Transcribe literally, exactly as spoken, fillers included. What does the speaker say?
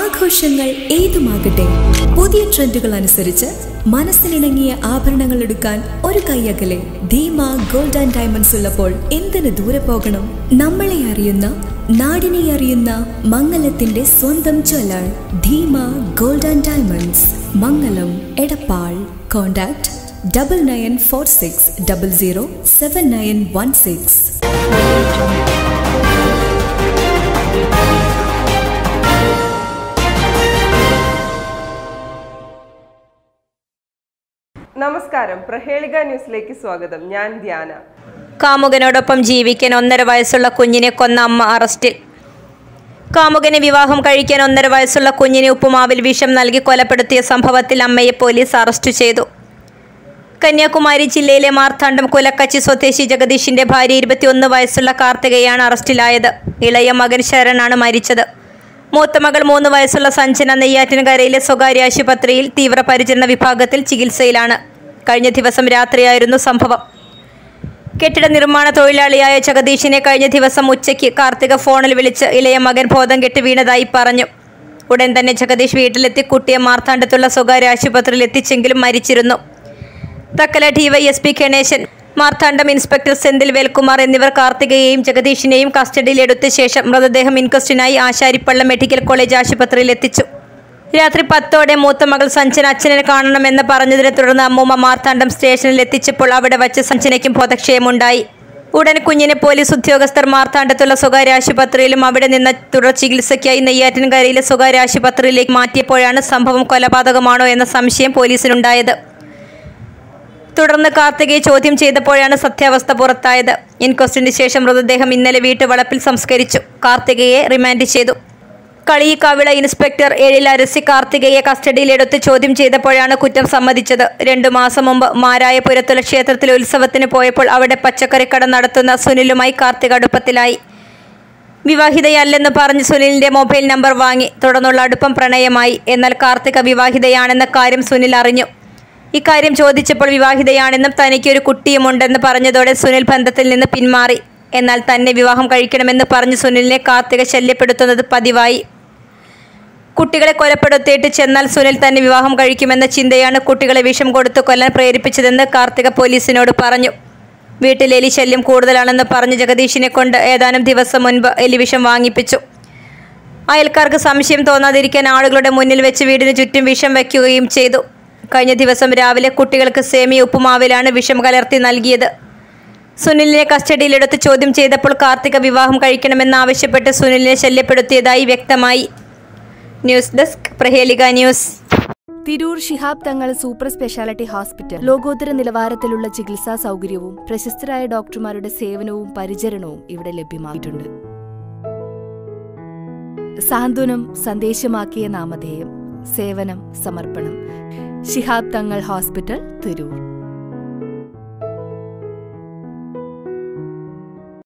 ആഘോഷങ്ങൾ ഏതുമാകട്ടെ പുതിയ ട്രെൻഡുകൾ അനുസരിച്ച് മനസ്സിനിണങ്ങിയ ആഭരണങ്ങൾ എടുക്കാൻ ഒരു കൈയകലെ ധീമ ഗോൾഡ് ആൻഡ് ഡയമണ്ട്സ് ഉള്ളപ്പോൾ എന്തിനു ദൂരെ പോകണം? നമ്മളെ അറിയുന്ന നാടിനെ അറിയുന്ന മംഗലത്തിന്റെ സ്വന്തം ചൊല്ലാണ് Dheema gold and diamonds, Mangalam, Edappal. Contact double nine four six double zero seven nine one six. നമസ്കാരം, പ്രഹേളിക ന്യൂസിലേക്ക് സ്വാഗതം. ഞാൻ ധ്യാന. കാമുകനോടൊപ്പം ജീവിക്കാൻ ഒന്നര വയസ്സുള്ള കുഞ്ഞിനെ കൊന്ന അമ്മ അറസ്റ്റ്. കാമുകനെ വിവാഹം കഴിക്കാൻ ഒന്നര വയസ്സുള്ള കുഞ്ഞിനെ ഉപ്പുമാവിൽ വിഷം നൽകി കൊലപ്പെടുത്തിയ സംഭവത്തിൽ അമ്മയെ പോലീസ് അറസ്റ്റ് ചെയ്തു. കന്യാകുമാരി ജില്ലയിലെ മാർത്താണ്ഡം കൊലക്കച്ചി സ്വദേശി ജഗദീഷിന്റെ ഭാര്യ ഇരുപത്തിയൊന്ന് വയസ്സുള്ള കാർത്തികയാണ് അറസ്റ്റിലായത്. ഇളയ മകൻ ശരണാണ് മരിച്ചത്. മൂത്തമകൾ മൂന്ന് വയസ്സുള്ള സഞ്ജന നെയ്യാറ്റിൻകരയിലെ സ്വകാര്യ ആശുപത്രിയിൽ തീവ്രപരിചരണ വിഭാഗത്തിൽ ചികിത്സയിലാണ്. കഴിഞ്ഞ ദിവസം രാത്രിയായിരുന്നു സംഭവം. കെട്ടിട നിർമ്മാണ തൊഴിലാളിയായ ജഗദീഷിനെ കഴിഞ്ഞ ദിവസം ഉച്ചയ്ക്ക് കാർത്തിക ഫോണിൽ വിളിച്ച് ഇളയ മകൻ ബോധം കെട്ട് വീണതായി പറഞ്ഞു. ഉടൻ തന്നെ ജഗദീഷ് വീട്ടിലെത്തി കുട്ടിയെ മാർത്താണ്ഡത്തുള്ള സ്വകാര്യ ആശുപത്രിയിൽ എത്തിച്ചെങ്കിലും മരിച്ചിരുന്നു. Thuckalay DYS P Ganesan, Marthandam inspector Senthil Velkumar എന്നിവർ കാർത്തികയെയും ജഗദീഷിനെയും കസ്റ്റഡിയിലെടുത്ത ശേഷം മൃതദേഹം ഇൻക്വസ്റ്റിനായി ആശാരിപ്പള്ളം മെഡിക്കൽ കോളേജ് ആശുപത്രിയിൽ എത്തിച്ചു. രാത്രി പത്തോടെ മൂത്ത മകൾ സഞ്ജന അച്ഛനെ കാണണമെന്ന് പറഞ്ഞതിനെ തുടർന്ന് അമ്മൂമ്മ മാർത്താണ്ഡം സ്റ്റേഷനിൽ എത്തിച്ചപ്പോൾ അവിടെ വച്ച് സഞ്ജനയ്ക്കും ബോധക്ഷയമുണ്ടായി. ഉടൻ കുഞ്ഞിനെ പോലീസ് ഉദ്യോഗസ്ഥർ മാർത്താണ്ഡത്തുള്ള സ്വകാര്യ ആശുപത്രിയിലും അവിടെ നിന്ന് തുടർ ചികിത്സയ്ക്കായി നെയ്യാറ്റിൻകരയിലെ സ്വകാര്യ ആശുപത്രിയിലേക്ക് മാറ്റിയപ്പോഴാണ് സംഭവം. കൊലപാതകമാണോ എന്ന സംശയം പോലീസിനുണ്ടായത്. തുടർന്ന് കാർത്തികയെ ചോദ്യം ചെയ്തപ്പോഴാണ് സത്യാവസ്ഥ പുറത്തായത്. ഇൻക്വസ്റ്റിന് ശേഷം മൃതദേഹം ഇന്നലെ വീട്ടുവളപ്പിൽ സംസ്കരിച്ചു. കാർത്തികയെ റിമാൻഡ് ചെയ്തു. കളിയിക്കാവിള ഇൻസ്പെക്ടർ എഴിൽ അരസി കാർത്തികയെ കസ്റ്റഡിയിലെടുത്ത് ചോദ്യം ചെയ്തപ്പോഴാണ് കുറ്റം സമ്മതിച്ചത്. രണ്ടു മാസം മുമ്പ് മാരായപുരത്തുള്ള ക്ഷേത്രത്തിലെ ഉത്സവത്തിന് പോയപ്പോൾ അവിടെ പച്ചക്കറിക്കട നടത്തുന്ന സുനിലുമായി കാർത്തിക അടുപ്പത്തിലായി. വിവാഹിതയല്ലെന്ന് പറഞ്ഞ് സുനിലിന്റെ മൊബൈൽ നമ്പർ വാങ്ങി. തുടർന്നുള്ള അടുപ്പം പ്രണയമായി. എന്നാൽ കാർത്തിക വിവാഹിതയാണെന്ന കാര്യം സുനിൽ അറിഞ്ഞു. ഇക്കാര്യം ചോദിച്ചപ്പോൾ വിവാഹിതയാണെന്നും തനിക്കൊരു കുട്ടിയുമുണ്ടെന്ന് പറഞ്ഞതോടെ സുനിൽ ബന്ധത്തിൽ നിന്ന് പിന്മാറി. എന്നാൽ തന്നെ വിവാഹം കഴിക്കണമെന്ന് പറഞ്ഞ് സുനിലിനെ കാർത്തിക ശല്യപ്പെടുത്തുന്നത് പതിവായി. കുട്ടികളെ കൊലപ്പെടുത്തിയിട്ട് ചെന്നാൽ സുനിൽ തന്നെ വിവാഹം കഴിക്കുമെന്ന ചിന്തയാണ് കുട്ടികളെ വിഷം കൊടുത്ത് കൊല്ലാൻ പ്രേരിപ്പിച്ചതെന്ന് കാർത്തിക പോലീസിനോട് പറഞ്ഞു. വീട്ടിൽ എലി ശല്യം കൂടുതലാണെന്ന് പറഞ്ഞ് ജഗദീഷിനെ കൊണ്ട് ഏതാനും ദിവസം മുൻപ് എലിവിഷം വാങ്ങിപ്പിച്ചു. അയൽക്കാർക്ക് സംശയം തോന്നാതിരിക്കാൻ ആളുകളുടെ മുന്നിൽ വെച്ച് വീടിന് ചുറ്റും വിഷം വയ്ക്കുകയും ചെയ്തു. കഴിഞ്ഞ ദിവസം രാവിലെ കുട്ടികൾക്ക് സേമി ഉപ്പുമാവിലാണ് വിഷം കലർത്തി നൽകിയത്. സുനിലിനെ കസ്റ്റഡിയിലെടുത്ത് ചോദ്യം ചെയ്തപ്പോൾ കാർത്തിക വിവാഹം കഴിക്കണമെന്നാവശ്യപ്പെട്ട് സുനിലിനെ ശല്യപ്പെടുത്തിയതായി വ്യക്തമായി. News desk Prahelika news. Tirur Shihab Thangal super speciality hospital ലോകോത്തര നിലവാരത്തിലുള്ള ചികിത്സാ സൗകര്യവും പ്രശസ്തരായ ഡോക്ടർമാരുടെ സേവനവും പരിചരണവും ഇവിടെ ലഭ്യമായിട്ടുണ്ട്. സാന്ത്വനം സന്ദേശമാക്കിയ നാമധേയം, സേവനം, സമർപ്പണം. ശിഹാബ് തങ്ങൾ ഹോസ്പിറ്റൽ, തിരൂർ.